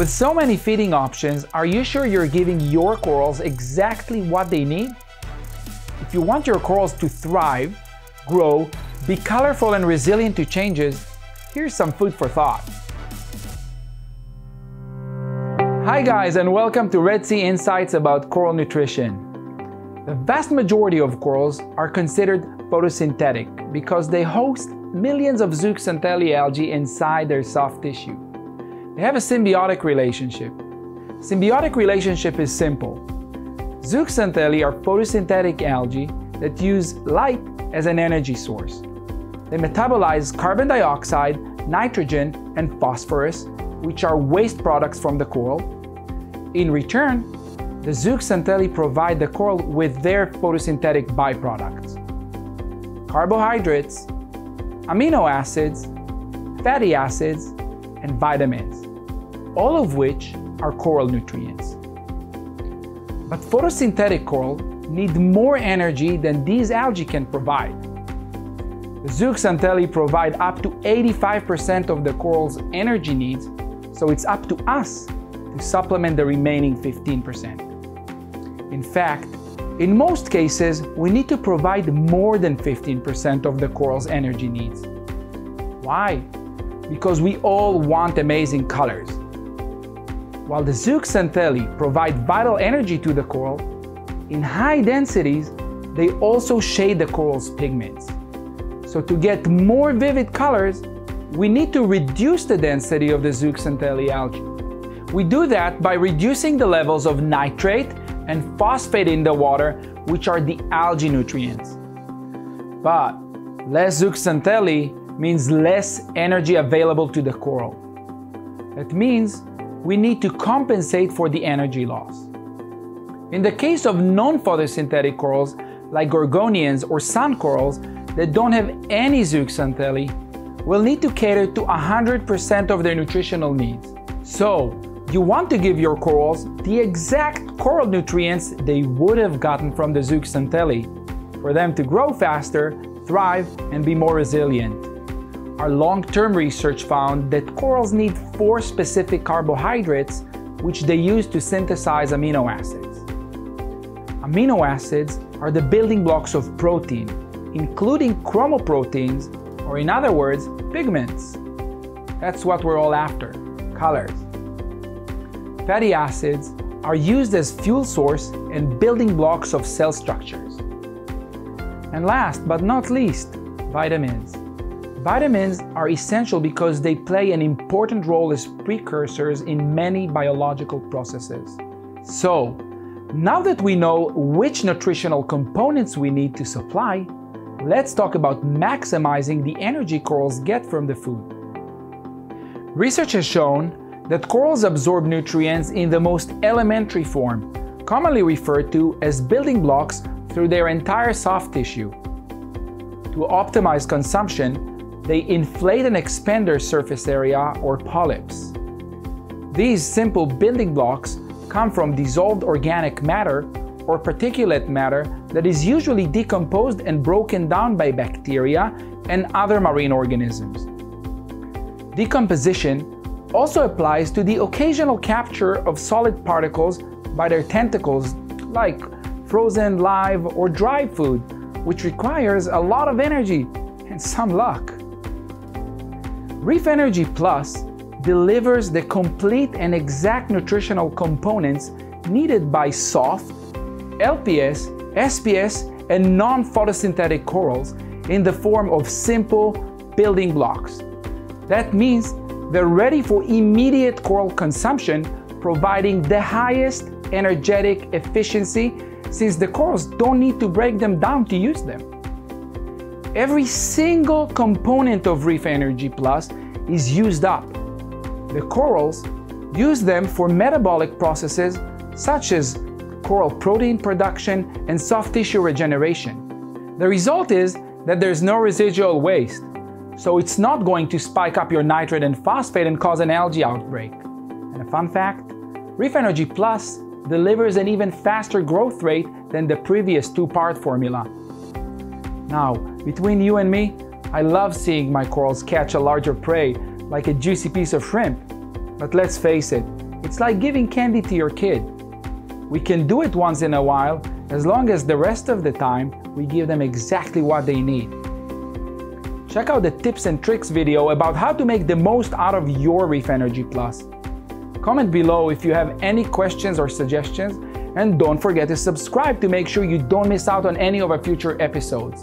With so many feeding options, are you sure you're giving your corals exactly what they need? If you want your corals to thrive, grow, be colorful and resilient to changes, here's some food for thought. Hi guys, and welcome to Red Sea Insights about coral nutrition. The vast majority of corals are considered photosynthetic because they host millions of zooxanthellae algae inside their soft tissue. They have a symbiotic relationship. Symbiotic relationship is simple. Zooxanthellae are photosynthetic algae that use light as an energy source. They metabolize carbon dioxide, nitrogen, and phosphorus, which are waste products from the coral. In return, the zooxanthellae provide the coral with their photosynthetic byproducts: carbohydrates, amino acids, fatty acids, and vitamins, all of which are coral nutrients. But photosynthetic coral need more energy than these algae can provide. The zooxanthellae provide up to 85% of the coral's energy needs, so it's up to us to supplement the remaining 15%. In fact, in most cases, we need to provide more than 15% of the coral's energy needs. Why? Because we all want amazing colors. While the zooxanthellae provide vital energy to the coral, in high densities, they also shade the coral's pigments. So to get more vivid colors, we need to reduce the density of the zooxanthellae algae. We do that by reducing the levels of nitrate and phosphate in the water, which are the algae nutrients. But less zooxanthellae means less energy available to the coral. That means we need to compensate for the energy loss. In the case of non-photosynthetic corals, like gorgonians or sun corals, that don't have any zooxanthellae will need to cater to 100% of their nutritional needs. So, you want to give your corals the exact coral nutrients they would have gotten from the zooxanthellae for them to grow faster, thrive, and be more resilient. Our long-term research found that corals need 4 specific carbohydrates which they use to synthesize amino acids. Amino acids are the building blocks of protein, including chromoproteins, or in other words, pigments. That's what we're all after, colors. Fatty acids are used as fuel source and building blocks of cell structures. And last but not least, vitamins. Vitamins are essential because they play an important role as precursors in many biological processes. So, now that we know which nutritional components we need to supply, let's talk about maximizing the energy corals get from the food. Research has shown that corals absorb nutrients in the most elementary form, commonly referred to as building blocks, through their entire soft tissue. To optimize consumption, they inflate and expand their surface area, or polyps. These simple building blocks come from dissolved organic matter or particulate matter that is usually decomposed and broken down by bacteria and other marine organisms. Decomposition also applies to the occasional capture of solid particles by their tentacles, like frozen, live, or dry food, which requires a lot of energy and some luck. Reef Energy Plus delivers the complete and exact nutritional components needed by soft, LPS, SPS, and non-photosynthetic corals in the form of simple building blocks. That means they're ready for immediate coral consumption, providing the highest energetic efficiency since the corals don't need to break them down to use them. Every single component of Reef Energy Plus is used up. The corals use them for metabolic processes such as coral protein production and soft tissue regeneration. The result is that there's no residual waste, so it's not going to spike up your nitrate and phosphate and cause an algae outbreak. And a fun fact, Reef Energy Plus delivers an even faster growth rate than the previous 2-part formula. Now, between you and me, I love seeing my corals catch a larger prey, like a juicy piece of shrimp. But let's face it, It's like giving candy to your kid. We can do it once in a while, as long as the rest of the time we give them exactly what they need. Check out the tips and tricks video about how to make the most out of your Reef Energy Plus. Comment below if you have any questions or suggestions, and don't forget to subscribe to make sure you don't miss out on any of our future episodes.